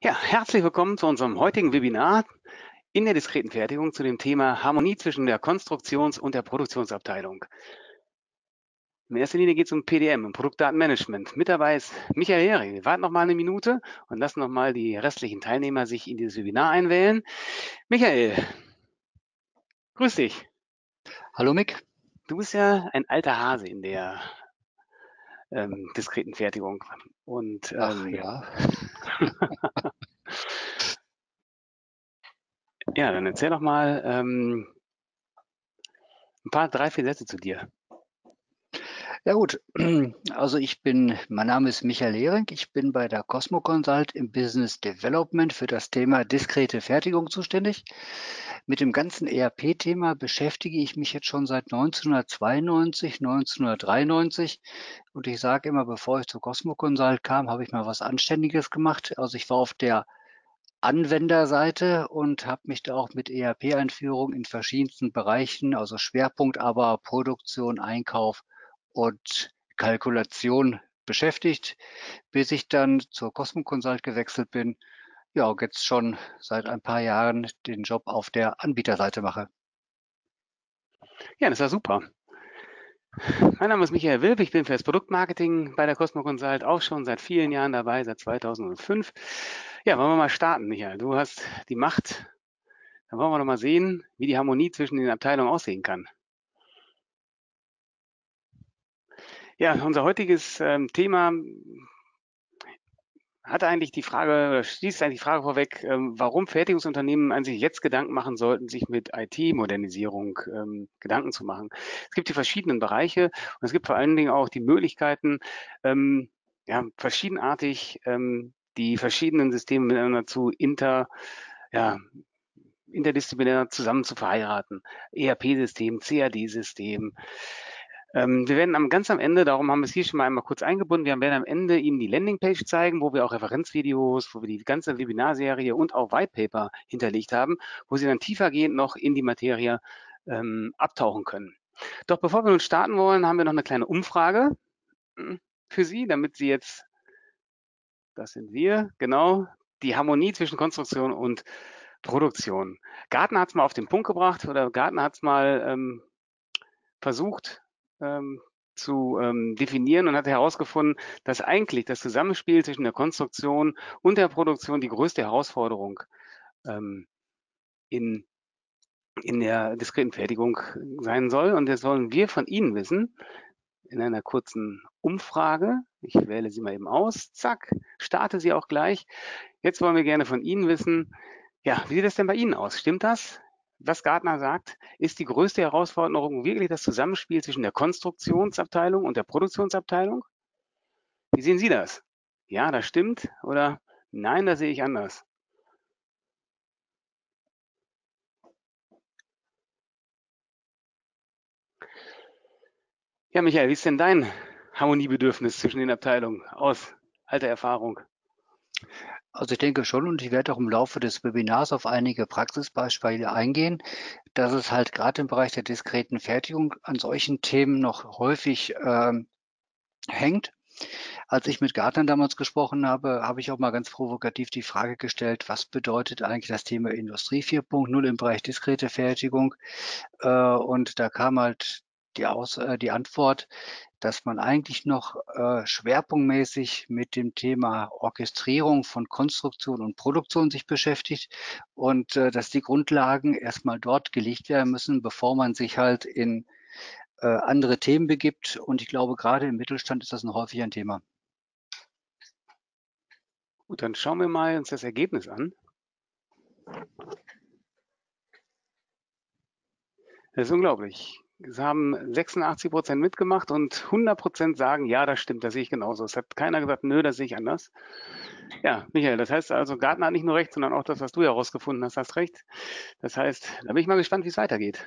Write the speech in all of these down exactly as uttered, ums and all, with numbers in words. Ja, herzlich willkommen zu unserem heutigen Webinar in der diskreten Fertigung zu dem Thema Harmonie zwischen der Konstruktions- und der Produktionsabteilung. In erster Linie geht es um P D M, um Produktdatenmanagement. Mit dabei ist Michael Lehring. Wir warten noch mal eine Minute und lassen noch mal die restlichen Teilnehmer sich in dieses Webinar einwählen. Michael, grüß dich. Hallo Mick. Du bist ja ein alter Hase in der ähm, diskreten Fertigung. Und, ähm, Ach ja. Ja, dann erzähl doch mal ähm, ein paar, drei, vier Sätze zu dir. Ja gut, also ich bin, mein Name ist Michael Lehring, ich bin bei der Cosmo Consult im Business Development für das Thema diskrete Fertigung zuständig. Mit dem ganzen E R P-Thema beschäftige ich mich jetzt schon seit neunzehnhundertzweiundneunzig, neunzehnhundertdreiundneunzig und ich sage immer, bevor ich zur Cosmo Consult kam, habe ich mal was Anständiges gemacht. Also ich war auf der Anwenderseite und habe mich da auch mit E R P-Einführung in verschiedensten Bereichen, also Schwerpunkt aber Produktion, Einkauf und Kalkulation beschäftigt, bis ich dann zur Cosmo Consult gewechselt bin. Ja, und jetzt schon seit ein paar Jahren den Job auf der Anbieterseite mache. Ja, das war super. Mein Name ist Michael Wilp, ich bin für das Produktmarketing bei der Cosmo Consult auch schon seit vielen Jahren dabei, seit zweitausendfünf. Ja, wollen wir mal starten, Michael. Du hast die Macht. Dann wollen wir doch mal sehen, wie die Harmonie zwischen den Abteilungen aussehen kann. Ja, unser heutiges ähm, Thema hat eigentlich die Frage, oder schließt eigentlich die Frage vorweg, ähm, warum Fertigungsunternehmen an sich jetzt Gedanken machen sollten, sich mit I T-Modernisierung ähm, Gedanken zu machen. Es gibt die verschiedenen Bereiche und es gibt vor allen Dingen auch die Möglichkeiten, ähm, ja, verschiedenartig ähm, die verschiedenen Systeme miteinander zu inter, ja, interdisziplinär zusammen zu verheiraten. E R P-System, C A D-System. Wir werden am ganz am Ende, darum haben wir es hier schon mal einmal kurz eingebunden, wir werden am Ende Ihnen die Landingpage zeigen, wo wir auch Referenzvideos, wo wir die ganze Webinarserie und auch Whitepaper hinterlegt haben, wo Sie dann tiefergehend noch in die Materie ähm, abtauchen können. Doch bevor wir nun starten wollen, haben wir noch eine kleine Umfrage für Sie, damit Sie jetzt, das sind wir, genau, die Harmonie zwischen Konstruktion und Produktion. Gartner hat es mal auf den Punkt gebracht oder Gartner hat es mal ähm, versucht, Ähm, zu ähm, definieren und hat herausgefunden, dass eigentlich das Zusammenspiel zwischen der Konstruktion und der Produktion die größte Herausforderung ähm, in, in der diskreten Fertigung sein soll. Und das wollen wir von Ihnen wissen in einer kurzen Umfrage. Ich wähle sie mal eben aus. Zack, starte sie auch gleich. Jetzt wollen wir gerne von Ihnen wissen, ja, wie sieht das denn bei Ihnen aus? Stimmt das? Was Gartner sagt, ist die größte Herausforderung wirklich das Zusammenspiel zwischen der Konstruktionsabteilung und der Produktionsabteilung? Wie sehen Sie das? Ja, das stimmt oder nein, das sehe ich anders. Ja, Michael, wie ist denn dein Harmoniebedürfnis zwischen den Abteilungen aus alter Erfahrung? Also ich denke schon und ich werde auch im Laufe des Webinars auf einige Praxisbeispiele eingehen, dass es halt gerade im Bereich der diskreten Fertigung an solchen Themen noch häufig ähm, hängt. Als ich mit Gartner damals gesprochen habe, habe ich auch mal ganz provokativ die Frage gestellt, was bedeutet eigentlich das Thema Industrie vier Punkt null im Bereich diskrete Fertigung? Äh, und da kam halt die, Aus äh, die Antwort, dass man eigentlich noch äh, schwerpunktmäßig mit dem Thema Orchestrierung von Konstruktion und Produktion sich beschäftigt und äh, dass die Grundlagen erstmal dort gelegt werden müssen, bevor man sich halt in äh, andere Themen begibt. Und ich glaube, gerade im Mittelstand ist das noch häufig ein Thema. Gut, dann schauen wir mal uns das Ergebnis an. Das ist unglaublich. Es haben sechsundachtzig Prozent mitgemacht und hundert Prozent sagen, ja, das stimmt, das sehe ich genauso. Es hat keiner gesagt, nö, das sehe ich anders. Ja, Michael, das heißt also, Gartner hat nicht nur recht, sondern auch das, was du herausgefunden hast, hast recht. Das heißt, da bin ich mal gespannt, wie es weitergeht.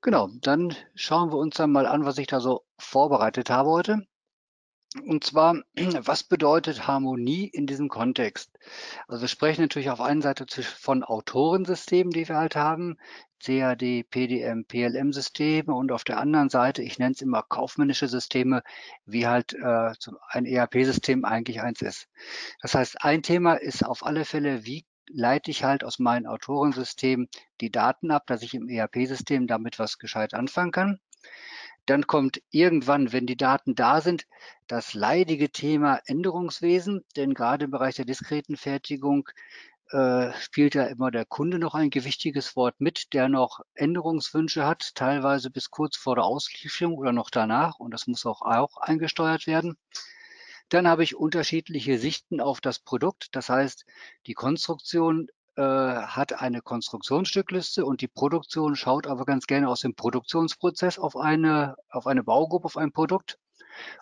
Genau, dann schauen wir uns dann mal an, was ich da so vorbereitet habe heute. Und zwar, was bedeutet Harmonie in diesem Kontext? Also wir sprechen natürlich auf einer Seite von Autorensystemen, die wir halt haben, C A D, P D M, P L M-Systeme und auf der anderen Seite, ich nenne es immer kaufmännische Systeme, wie halt äh, ein E R P-System eigentlich eins ist. Das heißt, ein Thema ist auf alle Fälle, wie leite ich halt aus meinem Autorensystem die Daten ab, dass ich im E R P-System damit was gescheit anfangen kann. Dann kommt irgendwann, wenn die Daten da sind, das leidige Thema Änderungswesen, denn gerade im Bereich der diskreten Fertigung äh, spielt ja immer der Kunde noch ein gewichtiges Wort mit, der noch Änderungswünsche hat, teilweise bis kurz vor der Auslieferung oder noch danach, und das muss auch, auch eingesteuert werden. Dann habe ich unterschiedliche Sichten auf das Produkt, das heißt, die Konstruktion hat eine Konstruktionsstückliste und die Produktion schaut aber ganz gerne aus dem Produktionsprozess auf eine, auf eine Baugruppe, auf ein Produkt.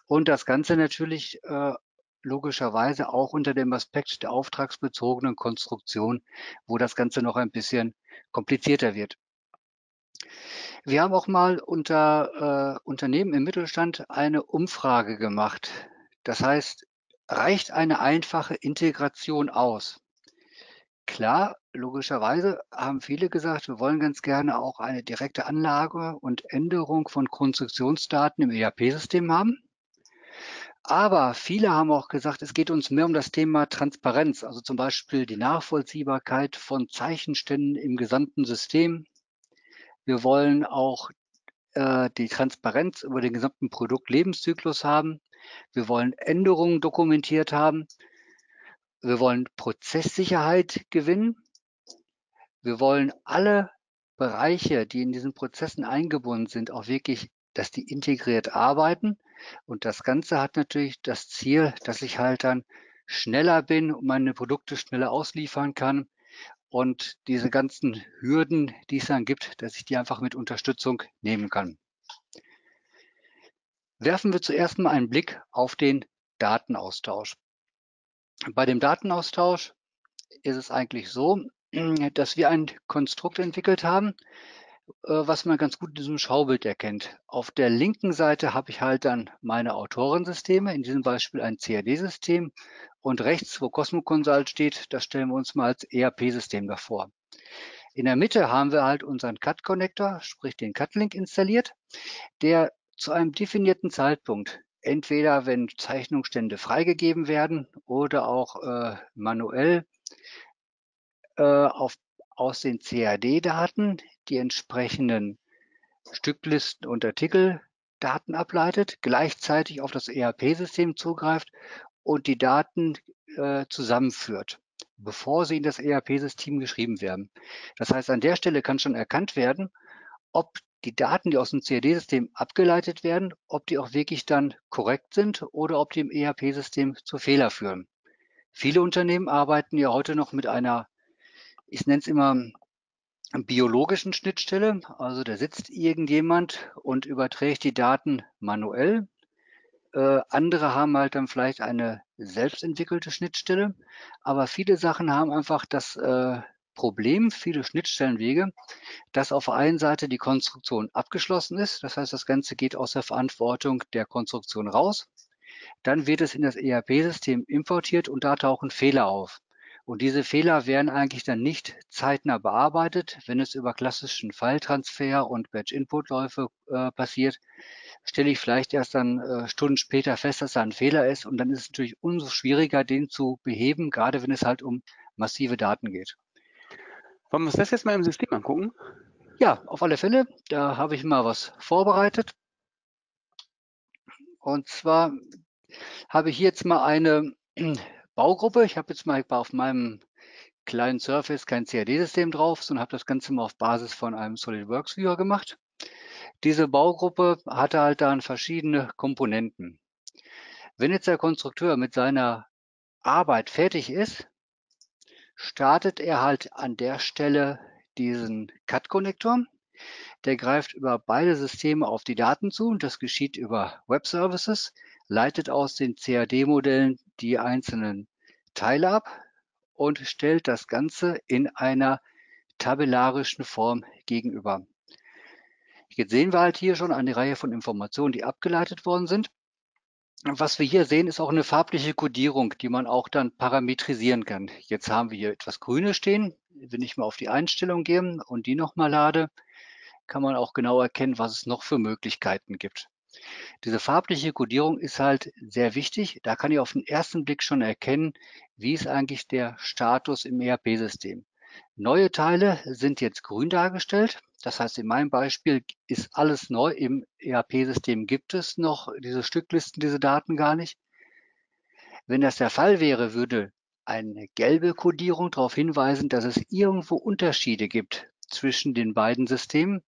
Und das Ganze natürlich äh, logischerweise auch unter dem Aspekt der auftragsbezogenen Konstruktion, wo das Ganze noch ein bisschen komplizierter wird. Wir haben auch mal unter äh, Unternehmen im Mittelstand eine Umfrage gemacht. Das heißt, reicht eine einfache Integration aus? Klar, logischerweise haben viele gesagt, wir wollen ganz gerne auch eine direkte Anlage und Änderung von Konstruktionsdaten im E R P-System haben. Aber viele haben auch gesagt, es geht uns mehr um das Thema Transparenz, also zum Beispiel die Nachvollziehbarkeit von Zeichenständen im gesamten System. Wir wollen auch äh, die Transparenz über den gesamten Produktlebenszyklus haben. Wir wollen Änderungen dokumentiert haben. Wir wollen Prozesssicherheit gewinnen. Wir wollen alle Bereiche, die in diesen Prozessen eingebunden sind, auch wirklich, dass die integriert arbeiten. Und das Ganze hat natürlich das Ziel, dass ich halt dann schneller bin und meine Produkte schneller ausliefern kann. Und diese ganzen Hürden, die es dann gibt, dass ich die einfach mit Unterstützung nehmen kann. Werfen wir zuerst mal einen Blick auf den Datenaustausch. Bei dem Datenaustausch ist es eigentlich so, dass wir ein Konstrukt entwickelt haben, was man ganz gut in diesem Schaubild erkennt. Auf der linken Seite habe ich halt dann meine Autorensysteme, in diesem Beispiel ein C A D-System, und rechts, wo Cosmo Consult steht, das stellen wir uns mal als E R P-System davor. In der Mitte haben wir halt unseren C A D-Connector, sprich den C A D-Link installiert, der zu einem definierten Zeitpunkt, entweder wenn Zeichnungsstände freigegeben werden oder auch äh, manuell äh, auf, aus den C A D-Daten die entsprechenden Stücklisten und Artikeldaten ableitet, gleichzeitig auf das E R P-System zugreift und die Daten äh, zusammenführt, bevor sie in das E R P-System geschrieben werden. Das heißt, an der Stelle kann schon erkannt werden, ob die Daten, die aus dem C A D-System abgeleitet werden, ob die auch wirklich dann korrekt sind oder ob die im E R P-System zu Fehler führen. Viele Unternehmen arbeiten ja heute noch mit einer, ich nenne es immer, biologischen Schnittstelle. Also da sitzt irgendjemand und überträgt die Daten manuell. Äh, andere haben halt dann vielleicht eine selbstentwickelte Schnittstelle. Aber viele Sachen haben einfach das äh, Problem, viele Schnittstellenwege, dass auf der einen Seite die Konstruktion abgeschlossen ist, das heißt, das Ganze geht aus der Verantwortung der Konstruktion raus, dann wird es in das E R P-System importiert und da tauchen Fehler auf. Und diese Fehler werden eigentlich dann nicht zeitnah bearbeitet, wenn es über klassischen File-Transfer und Batch-Input-Läufe äh, passiert, stelle ich vielleicht erst dann äh, Stunden später fest, dass da ein Fehler ist und dann ist es natürlich umso schwieriger, den zu beheben, gerade wenn es halt um massive Daten geht. Wollen wir uns das jetzt mal im System angucken? Ja, auf alle Fälle. Da habe ich mal was vorbereitet. Und zwar habe ich hier jetzt mal eine Baugruppe. Ich habe jetzt mal auf meinem kleinen Surface kein C A D-System drauf, sondern habe das Ganze mal auf Basis von einem SolidWorks-Viewer gemacht. Diese Baugruppe hatte halt dann verschiedene Komponenten. Wenn jetzt der Konstrukteur mit seiner Arbeit fertig ist, startet er halt an der Stelle diesen C A D-Konnektor. Der greift über beide Systeme auf die Daten zu und das geschieht über Web-Services, leitet aus den C A D-Modellen die einzelnen Teile ab und stellt das Ganze in einer tabellarischen Form gegenüber. Jetzt sehen wir halt hier schon eine Reihe von Informationen, die abgeleitet worden sind. Was wir hier sehen, ist auch eine farbliche Kodierung, die man auch dann parametrisieren kann. Jetzt haben wir hier etwas Grünes stehen. Wenn ich mal auf die Einstellung gehe und die nochmal lade, kann man auch genau erkennen, was es noch für Möglichkeiten gibt. Diese farbliche Kodierung ist halt sehr wichtig. Da kann ich auf den ersten Blick schon erkennen, wie ist eigentlich der Status im E R P-System. Neue Teile sind jetzt grün dargestellt. Das heißt, in meinem Beispiel ist alles neu. Im E R P-System gibt es noch diese Stücklisten, diese Daten gar nicht. Wenn das der Fall wäre, würde eine gelbe Kodierung darauf hinweisen, dass es irgendwo Unterschiede gibt zwischen den beiden Systemen.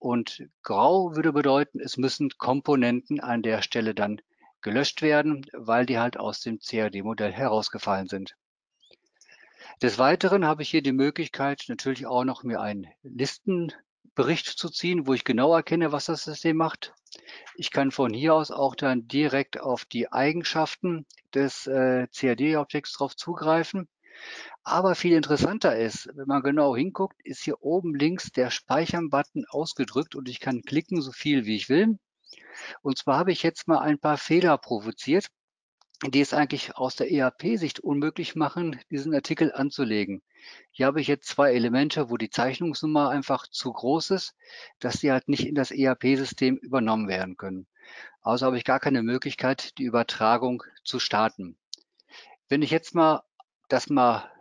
Und grau würde bedeuten, es müssen Komponenten an der Stelle dann gelöscht werden, weil die halt aus dem C A D-Modell herausgefallen sind. Des Weiteren habe ich hier die Möglichkeit, natürlich auch noch mir einen Listenbericht zu ziehen, wo ich genau erkenne, was das System macht. Ich kann von hier aus auch dann direkt auf die Eigenschaften des äh, C A D-Objekts drauf zugreifen. Aber viel interessanter ist, wenn man genau hinguckt, ist hier oben links der Speichern-Button ausgedrückt und ich kann klicken, so viel wie ich will. Und zwar habe ich jetzt mal ein paar Fehler provoziert, die es eigentlich aus der E R P-Sicht unmöglich machen, diesen Artikel anzulegen. Hier habe ich jetzt zwei Elemente, wo die Zeichnungsnummer einfach zu groß ist, dass sie halt nicht in das E R P-System übernommen werden können. Also habe ich gar keine Möglichkeit, die Übertragung zu starten. Wenn ich jetzt mal das mal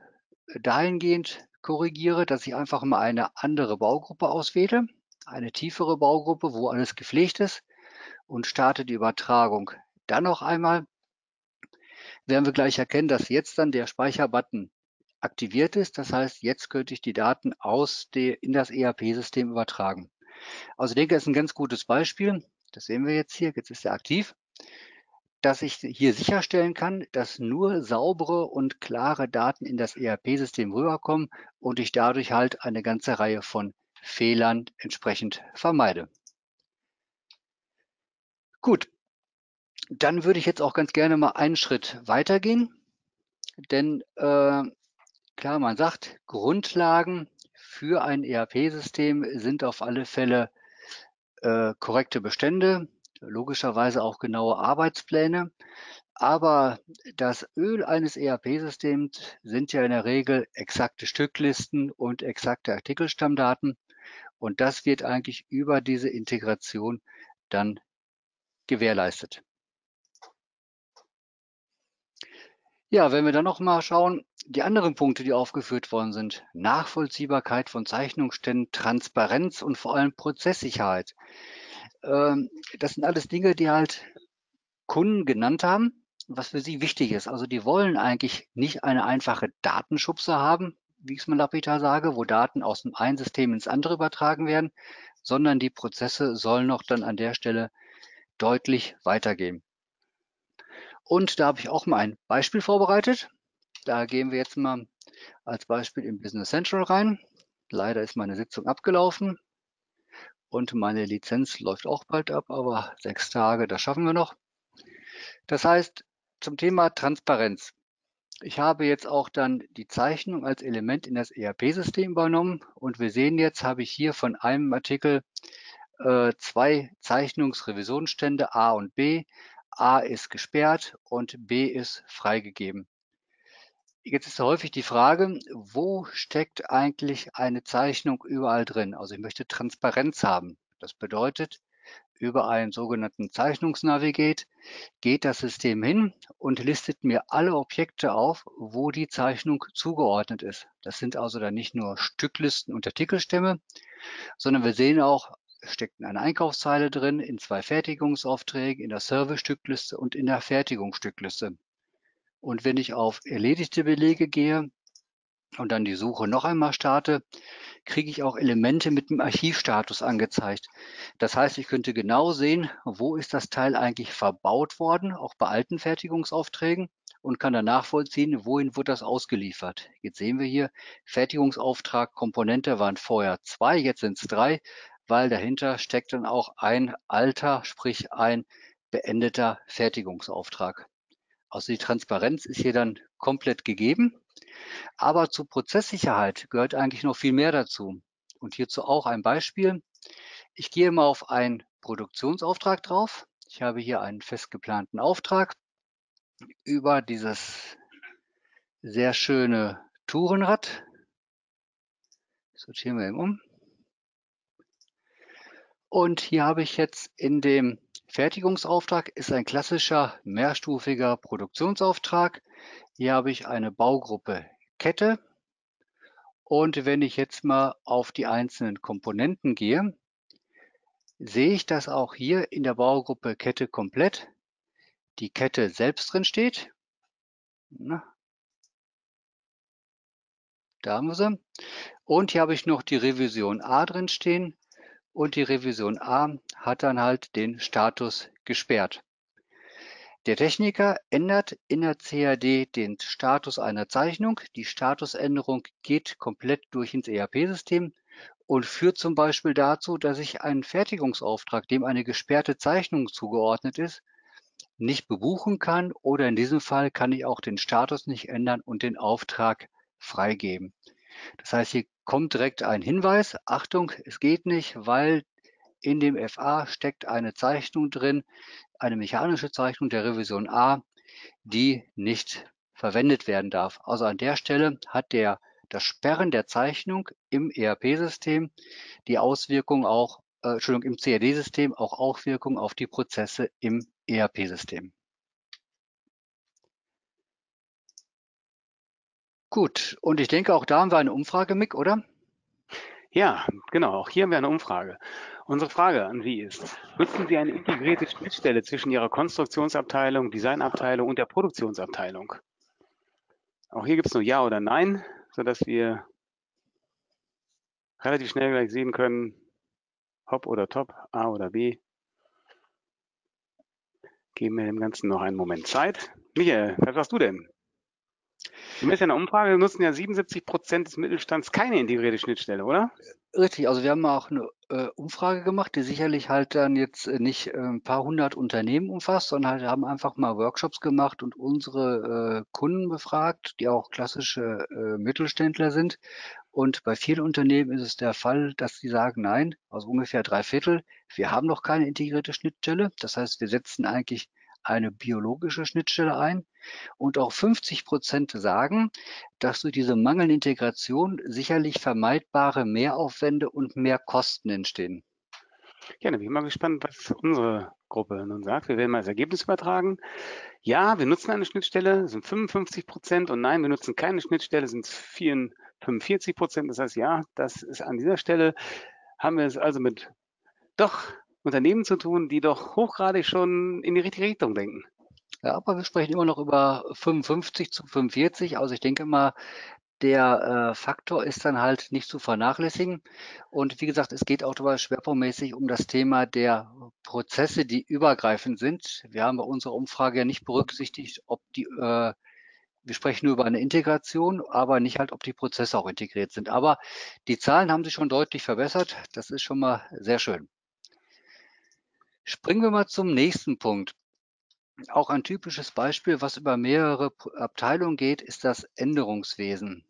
dahingehend korrigiere, dass ich einfach mal eine andere Baugruppe auswähle, eine tiefere Baugruppe, wo alles gepflegt ist und starte die Übertragung dann noch einmal, werden wir gleich erkennen, dass jetzt dann der Speicherbutton aktiviert ist. Das heißt, jetzt könnte ich die Daten aus der, in das E R P-System übertragen. Also ich denke, das ist ein ganz gutes Beispiel. Das sehen wir jetzt hier, jetzt ist er aktiv, dass ich hier sicherstellen kann, dass nur saubere und klare Daten in das E R P-System rüberkommen und ich dadurch halt eine ganze Reihe von Fehlern entsprechend vermeide. Gut, dann würde ich jetzt auch ganz gerne mal einen Schritt weitergehen, denn äh, klar, man sagt, Grundlagen für ein E R P-System sind auf alle Fälle äh, korrekte Bestände, logischerweise auch genaue Arbeitspläne. Aber das Öl eines E R P-Systems sind ja in der Regel exakte Stücklisten und exakte Artikelstammdaten. Und das wird eigentlich über diese Integration dann gewährleistet. Ja, wenn wir dann noch mal schauen, die anderen Punkte, die aufgeführt worden sind, Nachvollziehbarkeit von Zeichnungsständen, Transparenz und vor allem Prozesssicherheit. Das sind alles Dinge, die halt Kunden genannt haben, was für sie wichtig ist. Also die wollen eigentlich nicht eine einfache Datenschubse haben, wie ich es mal lapidar sage, wo Daten aus dem einen System ins andere übertragen werden, sondern die Prozesse sollen noch dann an der Stelle deutlich weitergehen. Und da habe ich auch mal ein Beispiel vorbereitet. Da gehen wir jetzt mal als Beispiel in Business Central rein. Leider ist meine Sitzung abgelaufen. Und meine Lizenz läuft auch bald ab, aber sechs Tage, das schaffen wir noch. Das heißt, zum Thema Transparenz. Ich habe jetzt auch dann die Zeichnung als Element in das E R P-System übernommen. Und wir sehen jetzt, habe ich hier von einem Artikel äh, zwei Zeichnungsrevisionsstände A und B. A ist gesperrt und B ist freigegeben. Jetzt ist häufig die Frage, wo steckt eigentlich eine Zeichnung überall drin? Also ich möchte Transparenz haben. Das bedeutet, über einen sogenannten Zeichnungsnavigate geht das System hin und listet mir alle Objekte auf, wo die Zeichnung zugeordnet ist. Das sind also dann nicht nur Stücklisten und Artikelstämme, sondern wir sehen auch, es steckt in einer Einkaufszeile drin, in zwei Fertigungsaufträgen, in der Service-Stückliste und in der Fertigungsstückliste. Und wenn ich auf erledigte Belege gehe und dann die Suche noch einmal starte, kriege ich auch Elemente mit dem Archivstatus angezeigt. Das heißt, ich könnte genau sehen, wo ist das Teil eigentlich verbaut worden, auch bei alten Fertigungsaufträgen, und kann dann nachvollziehen, wohin wurde das ausgeliefert. Jetzt sehen wir hier, Fertigungsauftrag, Komponente waren vorher zwei, jetzt sind es drei, weil dahinter steckt dann auch ein alter, sprich ein beendeter Fertigungsauftrag. Also die Transparenz ist hier dann komplett gegeben. Aber zur Prozesssicherheit gehört eigentlich noch viel mehr dazu. Und hierzu auch ein Beispiel. Ich gehe mal auf einen Produktionsauftrag drauf. Ich habe hier einen fest geplanten Auftrag über dieses sehr schöne Tourenrad. Sortieren wir ihn um. Und hier habe ich jetzt in dem Fertigungsauftrag, ist ein klassischer mehrstufiger Produktionsauftrag. Hier habe ich eine Baugruppe Kette. Und wenn ich jetzt mal auf die einzelnen Komponenten gehe, sehe ich, dass auch hier in der Baugruppe Kette komplett die Kette selbst drin steht. Na, da haben wir sie. Und hier habe ich noch die Revision A drin stehen. Und die Revision A hat dann halt den Status gesperrt. Der Techniker ändert in der C A D den Status einer Zeichnung. Die Statusänderung geht komplett durch ins E R P-System und führt zum Beispiel dazu, dass ich einen Fertigungsauftrag, dem eine gesperrte Zeichnung zugeordnet ist, nicht bebuchen kann, oder in diesem Fall kann ich auch den Status nicht ändern und den Auftrag freigeben. Das heißt, hier kommt direkt ein Hinweis: Achtung, es geht nicht, weil in dem F A steckt eine Zeichnung drin, eine mechanische Zeichnung der Revision A, die nicht verwendet werden darf. Also an der Stelle hat der, das Sperren der Zeichnung im E R P-System die Auswirkung auch, äh, Entschuldigung, im C A D-System auch Auswirkungen auf die Prozesse im E R P-System. Gut, und ich denke, auch da haben wir eine Umfrage, Mick, oder? Ja, genau, auch hier haben wir eine Umfrage. Unsere Frage an Sie ist: Nutzen Sie eine integrierte Schnittstelle zwischen Ihrer Konstruktionsabteilung, Designabteilung und der Produktionsabteilung? Auch hier gibt es nur Ja oder Nein, sodass wir relativ schnell gleich sehen können, Hop oder Top, A oder B. Geben wir dem Ganzen noch einen Moment Zeit. Michael, was sagst du denn? Gemäß einer Umfrage nutzen ja siebenundsiebzig Prozent des Mittelstands keine integrierte Schnittstelle, oder? Richtig, also wir haben auch eine äh, Umfrage gemacht, die sicherlich halt dann jetzt nicht äh, ein paar hundert Unternehmen umfasst, sondern halt haben einfach mal Workshops gemacht und unsere äh, Kunden befragt, die auch klassische äh, Mittelständler sind. Und bei vielen Unternehmen ist es der Fall, dass sie sagen, nein, also ungefähr drei Viertel, wir haben noch keine integrierte Schnittstelle. Das heißt, wir setzen eigentlich eine biologische Schnittstelle ein, und auch fünfzig Prozent sagen, dass durch diese mangelnde Integration sicherlich vermeidbare Mehraufwände und mehr Kosten entstehen. Ja, da bin ich mal gespannt, was unsere Gruppe nun sagt. Wir werden mal das Ergebnis übertragen. Ja, wir nutzen eine Schnittstelle, sind fünfundfünfzig Prozent, und nein, wir nutzen keine Schnittstelle, sind vierundvierzig Prozent. Das heißt, ja, das ist an dieser Stelle, haben wir es also mit doch Unternehmen zu tun, die doch hochgradig schon in die richtige Richtung denken. Ja, aber wir sprechen immer noch über fünfundfünfzig zu fünfundvierzig. Also ich denke mal, der äh, Faktor ist dann halt nicht zu vernachlässigen. Und wie gesagt, es geht auch dabei schwerpunktmäßig um das Thema der Prozesse, die übergreifend sind. Wir haben bei unserer Umfrage ja nicht berücksichtigt, ob die, äh, wir sprechen nur über eine Integration, aber nicht halt, ob die Prozesse auch integriert sind. Aber die Zahlen haben sich schon deutlich verbessert. Das ist schon mal sehr schön. Springen wir mal zum nächsten Punkt. Auch ein typisches Beispiel, was über mehrere Abteilungen geht, ist das Änderungswesen.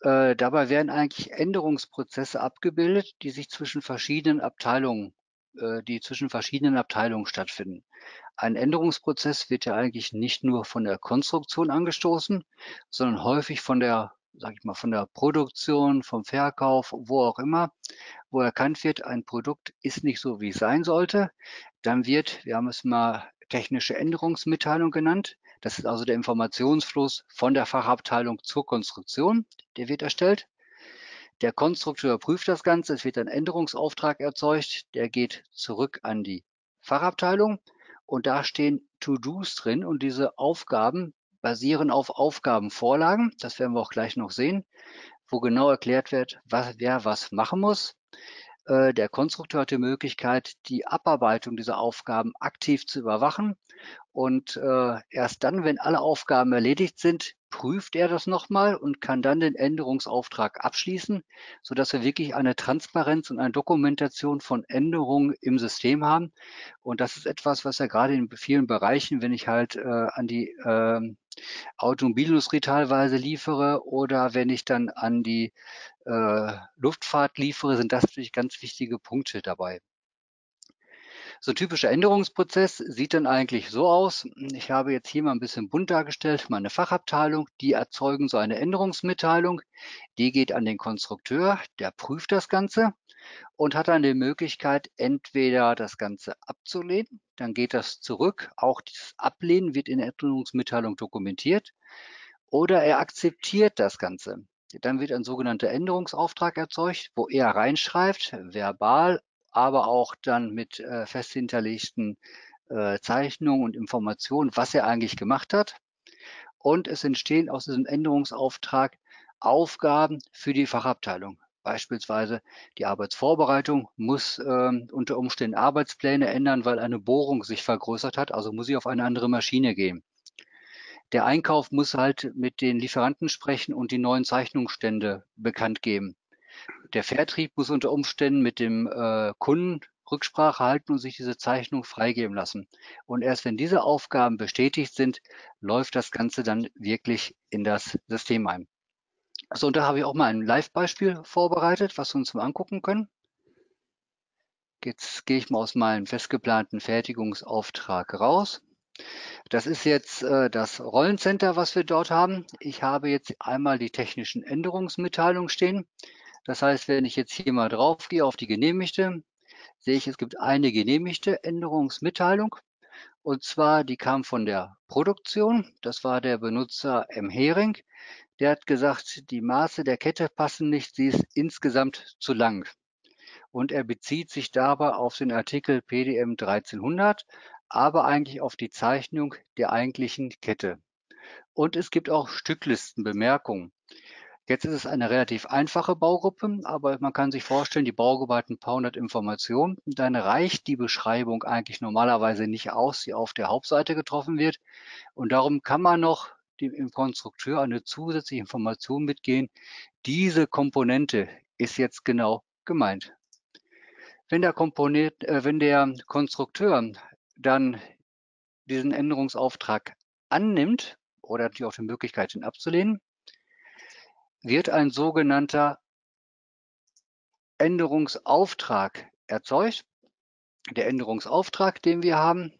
Äh, dabei werden eigentlich Änderungsprozesse abgebildet, die sich zwischen verschiedenen Abteilungen, äh, die zwischen verschiedenen Abteilungen stattfinden. Ein Änderungsprozess wird ja eigentlich nicht nur von der Konstruktion angestoßen, sondern häufig von der, sag ich mal, von der Produktion, vom Verkauf, wo auch immer, wo erkannt wird, ein Produkt ist nicht so, wie es sein sollte. Dann wird, wir haben es mal technische Änderungsmitteilung genannt, das ist also der Informationsfluss von der Fachabteilung zur Konstruktion, der wird erstellt. Der Konstrukteur prüft das Ganze, es wird ein Änderungsauftrag erzeugt, der geht zurück an die Fachabteilung, und da stehen To-Dos drin, und diese Aufgaben basieren auf Aufgabenvorlagen, das werden wir auch gleich noch sehen, wo genau erklärt wird, was, wer was machen muss. Äh, der Konstrukteur hat die Möglichkeit, die Abarbeitung dieser Aufgaben aktiv zu überwachen, und äh, erst dann, wenn alle Aufgaben erledigt sind, prüft er das nochmal und kann dann den Änderungsauftrag abschließen, sodass wir wirklich eine Transparenz und eine Dokumentation von Änderungen im System haben. Und das ist etwas, was ja gerade in vielen Bereichen, wenn ich halt äh, an die äh, Automobilindustrie teilweise liefere oder wenn ich dann an die äh, Luftfahrt liefere, sind das natürlich ganz wichtige Punkte dabei. So ein typischer Änderungsprozess sieht dann eigentlich so aus. Ich habe jetzt hier mal ein bisschen bunt dargestellt, meine Fachabteilung, die erzeugen so eine Änderungsmitteilung. Die geht an den Konstrukteur, der prüft das Ganze und hat dann die Möglichkeit, entweder das Ganze abzulehnen, dann geht das zurück, auch das Ablehnen wird in der Änderungsmitteilung dokumentiert, oder er akzeptiert das Ganze. Dann wird ein sogenannter Änderungsauftrag erzeugt, wo er reinschreibt, verbal, aber auch dann mit äh, fest hinterlegten äh, Zeichnungen und Informationen, was er eigentlich gemacht hat. Und es entstehen aus diesem Änderungsauftrag Aufgaben für die Fachabteilung. Beispielsweise die Arbeitsvorbereitung muss ähm, unter Umständen Arbeitspläne ändern, weil eine Bohrung sich vergrößert hat, also muss sie auf eine andere Maschine gehen. Der Einkauf muss halt mit den Lieferanten sprechen und die neuen Zeichnungsstände bekannt geben. Der Vertrieb muss unter Umständen mit dem äh, Kunden Rücksprache halten und sich diese Zeichnung freigeben lassen. Und erst wenn diese Aufgaben bestätigt sind, läuft das Ganze dann wirklich in das System ein. Also, und da habe ich auch mal ein Live-Beispiel vorbereitet, was wir uns mal angucken können. Jetzt gehe ich mal aus meinem festgeplanten Fertigungsauftrag raus. Das ist jetzt äh, das Rollencenter, was wir dort haben. Ich habe jetzt einmal die technischen Änderungsmitteilungen stehen. Das heißt, wenn ich jetzt hier mal drauf gehe auf die genehmigte, sehe ich, es gibt eine genehmigte Änderungsmitteilung. Und zwar, die kam von der Produktion. Das war der Benutzer M. Hering. Der hat gesagt, die Maße der Kette passen nicht, sie ist insgesamt zu lang. Und er bezieht sich dabei auf den Artikel P D M dreizehnhundert, aber eigentlich auf die Zeichnung der eigentlichen Kette. Und es gibt auch Stücklistenbemerkungen. Jetzt ist es eine relativ einfache Baugruppe, aber man kann sich vorstellen, die Baugruppe hat ein paar hundert Informationen. Dann reicht die Beschreibung eigentlich normalerweise nicht aus, die auf der Hauptseite getroffen wird. Und darum kann man noch dem, dem Konstrukteur eine zusätzliche Information mitgeben. Diese Komponente ist jetzt genau gemeint. Wenn der, Komponent, äh, wenn der Konstrukteur dann diesen Änderungsauftrag annimmt oder die auch die Möglichkeit, ihn abzulehnen, wird ein sogenannter Änderungsauftrag erzeugt. Der Änderungsauftrag, den wir haben,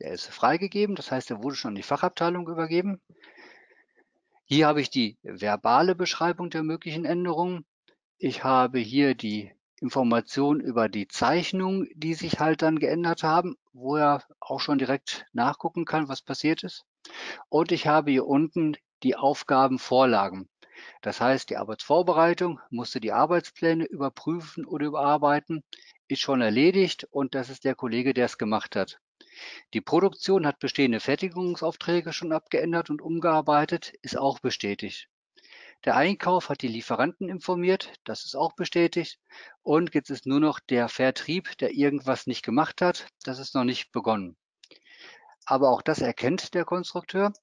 der ist freigegeben, das heißt, er wurde schon an die Fachabteilung übergeben. Hier habe ich die verbale Beschreibung der möglichen Änderungen. Ich habe hier die Informationen über die Zeichnungen, die sich halt dann geändert haben, wo er auch schon direkt nachgucken kann, was passiert ist. Und ich habe hier unten die Aufgabenvorlagen. Das heißt, die Arbeitsvorbereitung musste die Arbeitspläne überprüfen oder überarbeiten, ist schon erledigt und das ist der Kollege, der es gemacht hat. Die Produktion hat bestehende Fertigungsaufträge schon abgeändert und umgearbeitet, ist auch bestätigt. Der Einkauf hat die Lieferanten informiert, das ist auch bestätigt. Und jetzt ist nur noch der Vertrieb, der irgendwas nicht gemacht hat, das ist noch nicht begonnen. Aber auch das erkennt der Konstrukteur.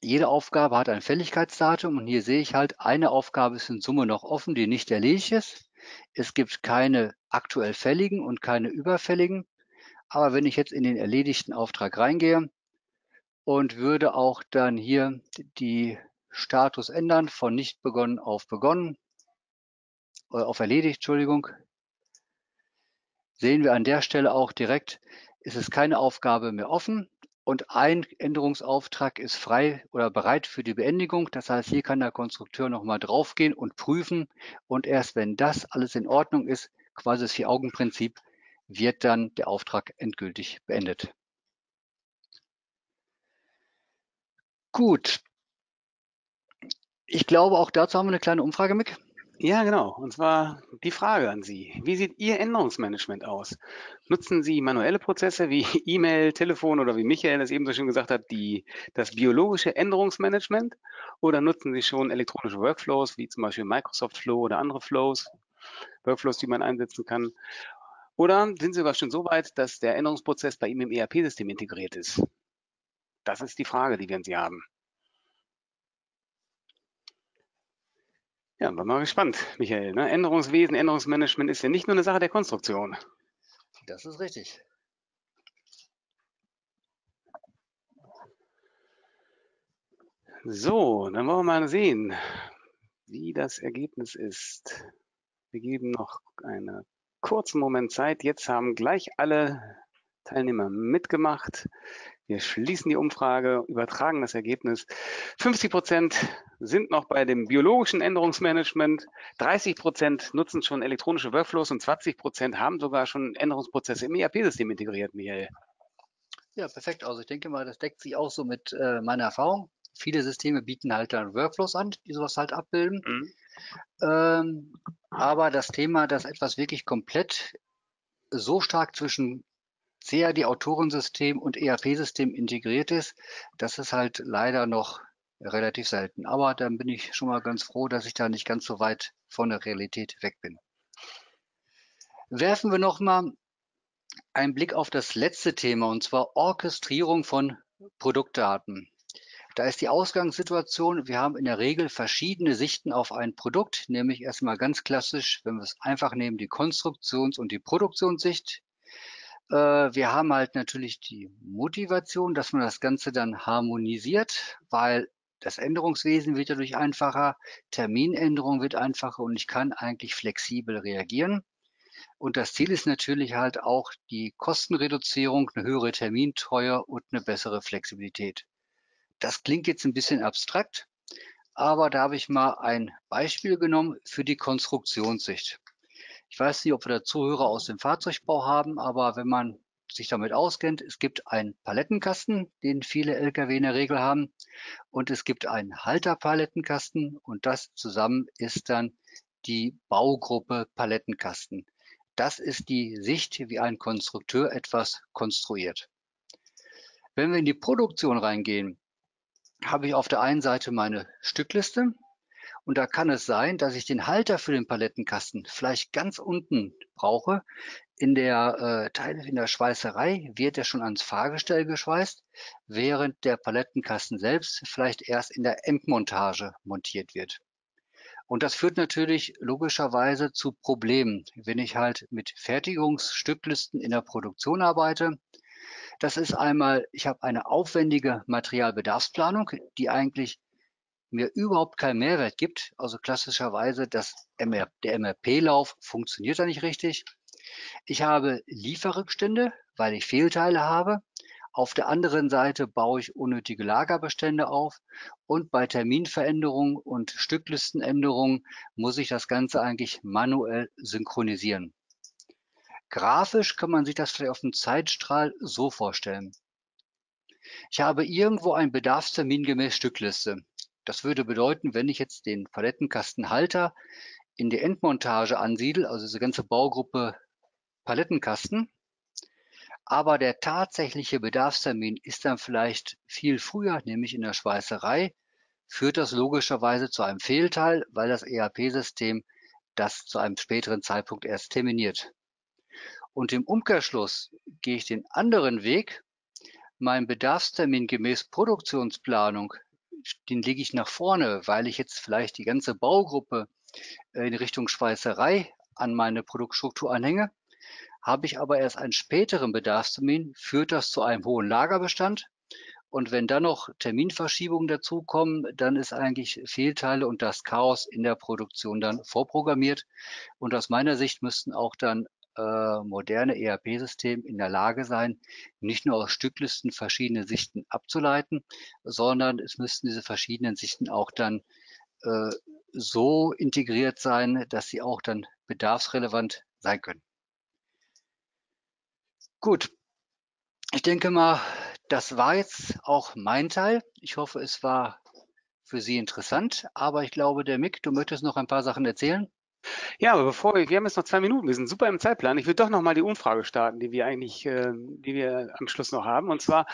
Jede Aufgabe hat ein Fälligkeitsdatum und hier sehe ich halt, eine Aufgabe ist in Summe noch offen, die nicht erledigt ist. Es gibt keine aktuell fälligen und keine überfälligen. Aber wenn ich jetzt in den erledigten Auftrag reingehe und würde auch dann hier die Status ändern von nicht begonnen auf begonnen, oder auf erledigt, Entschuldigung, sehen wir an der Stelle auch direkt, es ist keine Aufgabe mehr offen. Und ein Änderungsauftrag ist frei oder bereit für die Beendigung. Das heißt, hier kann der Konstrukteur nochmal draufgehen und prüfen. Und erst wenn das alles in Ordnung ist, quasi das Vier-Augen-Prinzip, wird dann der Auftrag endgültig beendet. Gut. Ich glaube, auch dazu haben wir eine kleine Umfrage, Mick. Ja, genau. Und zwar die Frage an Sie. Wie sieht Ihr Änderungsmanagement aus? Nutzen Sie manuelle Prozesse wie E-Mail, Telefon oder wie Michael es eben so schön gesagt hat, die, das biologische Änderungsmanagement? Oder nutzen Sie schon elektronische Workflows wie zum Beispiel Microsoft Flow oder andere Flows, Workflows, die man einsetzen kann? Oder sind Sie sogar schon so weit, dass der Änderungsprozess bei Ihnen im E R P-System integriert ist? Das ist die Frage, die wir an Sie haben. Ja, bin mal gespannt, Michael. Ne? Änderungswesen, Änderungsmanagement ist ja nicht nur eine Sache der Konstruktion. Das ist richtig. So, dann wollen wir mal sehen, wie das Ergebnis ist. Wir geben noch eine kurzen Moment Zeit. Jetzt haben gleich alle Teilnehmer mitgemacht. Wir schließen die Umfrage, übertragen das Ergebnis. fünfzig Prozent sind noch bei dem biologischen Änderungsmanagement, dreißig Prozent nutzen schon elektronische Workflows und zwanzig Prozent haben sogar schon Änderungsprozesse im E R P-System integriert, Michael. Ja, perfekt. Also ich denke mal, das deckt sich auch so mit äh, meiner Erfahrung. Viele Systeme bieten halt dann Workflows an, die sowas halt abbilden. Mhm. Ähm, aber das Thema, dass etwas wirklich komplett so stark zwischen C A D-Autorensystem und E R P-System integriert ist, das ist halt leider noch relativ selten. Aber dann bin ich schon mal ganz froh, dass ich da nicht ganz so weit von der Realität weg bin. Werfen wir noch mal einen Blick auf das letzte Thema, und zwar Orchestrierung von Produktdaten. Da ist die Ausgangssituation, wir haben in der Regel verschiedene Sichten auf ein Produkt, nämlich erstmal ganz klassisch, wenn wir es einfach nehmen, die Konstruktions- und die Produktionssicht. Wir haben halt natürlich die Motivation, dass man das Ganze dann harmonisiert, weil das Änderungswesen wird dadurch einfacher, Terminänderung wird einfacher und ich kann eigentlich flexibel reagieren. Und das Ziel ist natürlich halt auch die Kostenreduzierung, eine höhere Termintreue und eine bessere Flexibilität. Das klingt jetzt ein bisschen abstrakt, aber da habe ich mal ein Beispiel genommen für die Konstruktionssicht. Ich weiß nicht, ob wir da Zuhörer aus dem Fahrzeugbau haben, aber wenn man sich damit auskennt, es gibt einen Palettenkasten, den viele L K W in der Regel haben, und es gibt einen Halterpalettenkasten, und das zusammen ist dann die Baugruppe Palettenkasten. Das ist die Sicht, wie ein Konstrukteur etwas konstruiert. Wenn wir in die Produktion reingehen, habe ich auf der einen Seite meine Stückliste, und da kann es sein, dass ich den Halter für den Palettenkasten vielleicht ganz unten brauche. In der, äh, Teile, in der Schweißerei wird er schon ans Fahrgestell geschweißt, während der Palettenkasten selbst vielleicht erst in der Endmontage montiert wird. Und das führt natürlich logischerweise zu Problemen, wenn ich halt mit Fertigungsstücklisten in der Produktion arbeite. Das ist einmal, ich habe eine aufwendige Materialbedarfsplanung, die eigentlich mir überhaupt keinen Mehrwert gibt. Also klassischerweise, das M R, der M R P-Lauf funktioniert da nicht richtig. Ich habe Lieferrückstände, weil ich Fehlteile habe. Auf der anderen Seite baue ich unnötige Lagerbestände auf, und bei Terminveränderungen und Stücklistenänderungen muss ich das Ganze eigentlich manuell synchronisieren. Grafisch kann man sich das vielleicht auf dem Zeitstrahl so vorstellen. Ich habe irgendwo einen Bedarfstermin gemäß Stückliste. Das würde bedeuten, wenn ich jetzt den Palettenkastenhalter in die Endmontage ansiedle, also diese ganze Baugruppe Palettenkasten, aber der tatsächliche Bedarfstermin ist dann vielleicht viel früher, nämlich in der Schweißerei, führt das logischerweise zu einem Fehlteil, weil das E R P-System das zu einem späteren Zeitpunkt erst terminiert. Und im Umkehrschluss gehe ich den anderen Weg. Mein Bedarfstermin gemäß Produktionsplanung, den lege ich nach vorne, weil ich jetzt vielleicht die ganze Baugruppe in Richtung Schweißerei an meine Produktstruktur anhänge. Habe ich aber erst einen späteren Bedarfstermin, führt das zu einem hohen Lagerbestand. Und wenn dann noch Terminverschiebungen dazukommen, dann ist eigentlich Fehlteile und das Chaos in der Produktion dann vorprogrammiert. Und aus meiner Sicht müssten auch dann äh, moderne E R P-Systeme in der Lage sein, nicht nur aus Stücklisten verschiedene Sichten abzuleiten, sondern es müssten diese verschiedenen Sichten auch dann äh, so integriert sein, dass sie auch dann bedarfsrelevant sein können. Gut, ich denke mal, das war jetzt auch mein Teil. Ich hoffe, es war für Sie interessant, aber ich glaube, der Mick, du möchtest noch ein paar Sachen erzählen? Ja, aber bevor wir, wir haben jetzt noch zwei Minuten, wir sind super im Zeitplan. Ich würde doch noch mal die Umfrage starten, die wir eigentlich, äh, die wir am Schluss noch haben. Und zwar,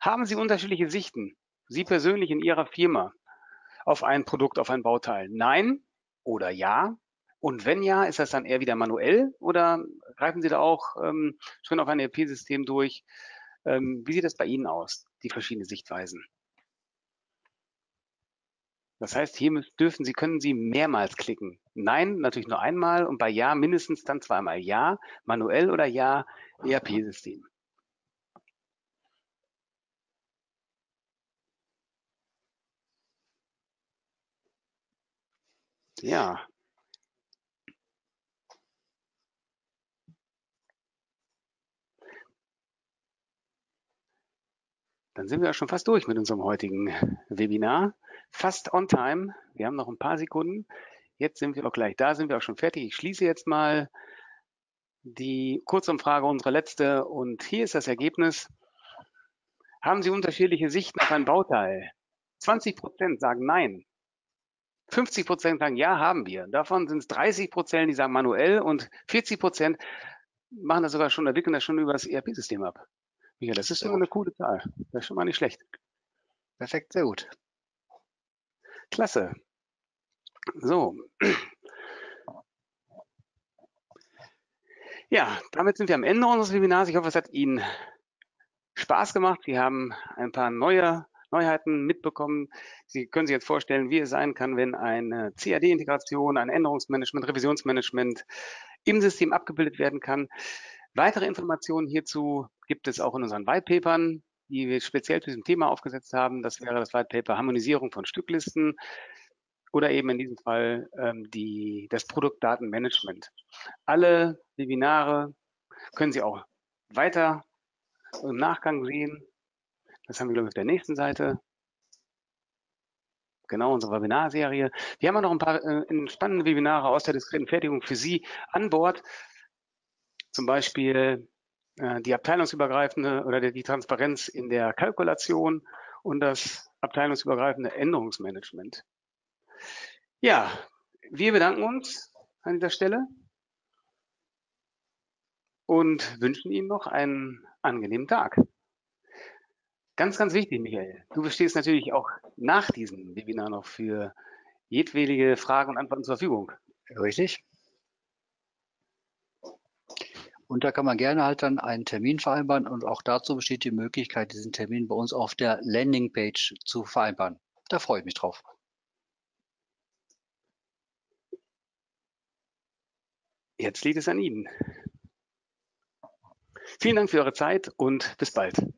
haben Sie unterschiedliche Sichten, Sie persönlich in Ihrer Firma, auf ein Produkt, auf ein Bauteil? Nein oder ja? Und wenn ja, ist das dann eher wieder manuell oder greifen Sie da auch ähm, schon auf ein E R P-System durch? Ähm, wie sieht das bei Ihnen aus, die verschiedenen Sichtweisen? Das heißt, hier müssen, dürfen Sie, können Sie mehrmals klicken. Nein, natürlich nur einmal, und bei Ja mindestens dann zweimal. Ja, manuell oder Ja, E R P-System. Ja. Dann sind wir ja schon fast durch mit unserem heutigen Webinar. Fast on time. Wir haben noch ein paar Sekunden. Jetzt sind wir auch gleich da, sind wir auch schon fertig. Ich schließe jetzt mal die Kurzumfrage, unsere letzte. Und hier ist das Ergebnis. Haben Sie unterschiedliche Sichten auf ein Bauteil? zwanzig Prozent sagen nein. fünfzig Prozent sagen ja, haben wir. Davon sind es dreißig Prozent, die sagen manuell. Und vierzig Prozent machen das sogar schon, entwickeln das schon über das E R P-System ab. Ja, das ist immer eine coole Zahl. Das ist schon mal nicht schlecht. Perfekt, sehr gut. Klasse. So. Ja, damit sind wir am Ende unseres Webinars. Ich hoffe, es hat Ihnen Spaß gemacht. Sie haben ein paar neue Neuheiten mitbekommen. Sie können sich jetzt vorstellen, wie es sein kann, wenn eine C A D-Integration, ein Änderungsmanagement, Revisionsmanagement im System abgebildet werden kann. Weitere Informationen hierzu gibt es auch in unseren White Papern, die wir speziell zu diesem Thema aufgesetzt haben. Das wäre das White Paper Harmonisierung von Stücklisten oder eben in diesem Fall ähm, die, das Produktdatenmanagement. Alle Webinare können Sie auch weiter im Nachgang sehen. Das haben wir, glaube ich, auf der nächsten Seite. Genau, unsere Webinarserie. Wir haben auch noch ein paar äh, spannende Webinare aus der diskreten Fertigung für Sie an Bord. Zum Beispiel äh, die abteilungsübergreifende oder die, die Transparenz in der Kalkulation und das abteilungsübergreifende Änderungsmanagement. Ja, wir bedanken uns an dieser Stelle und wünschen Ihnen noch einen angenehmen Tag. Ganz, ganz wichtig, Michael, du stehst natürlich auch nach diesem Webinar noch für jedwede Fragen und Antworten zur Verfügung. Richtig. Und da kann man gerne halt dann einen Termin vereinbaren und auch dazu besteht die Möglichkeit, diesen Termin bei uns auf der Landingpage zu vereinbaren. Da freue ich mich drauf. Jetzt liegt es an Ihnen. Vielen Dank für eure Zeit und bis bald.